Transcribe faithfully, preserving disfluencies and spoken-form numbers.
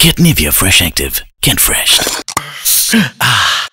Get Nivea Fresh Active. Get fresh. Ah.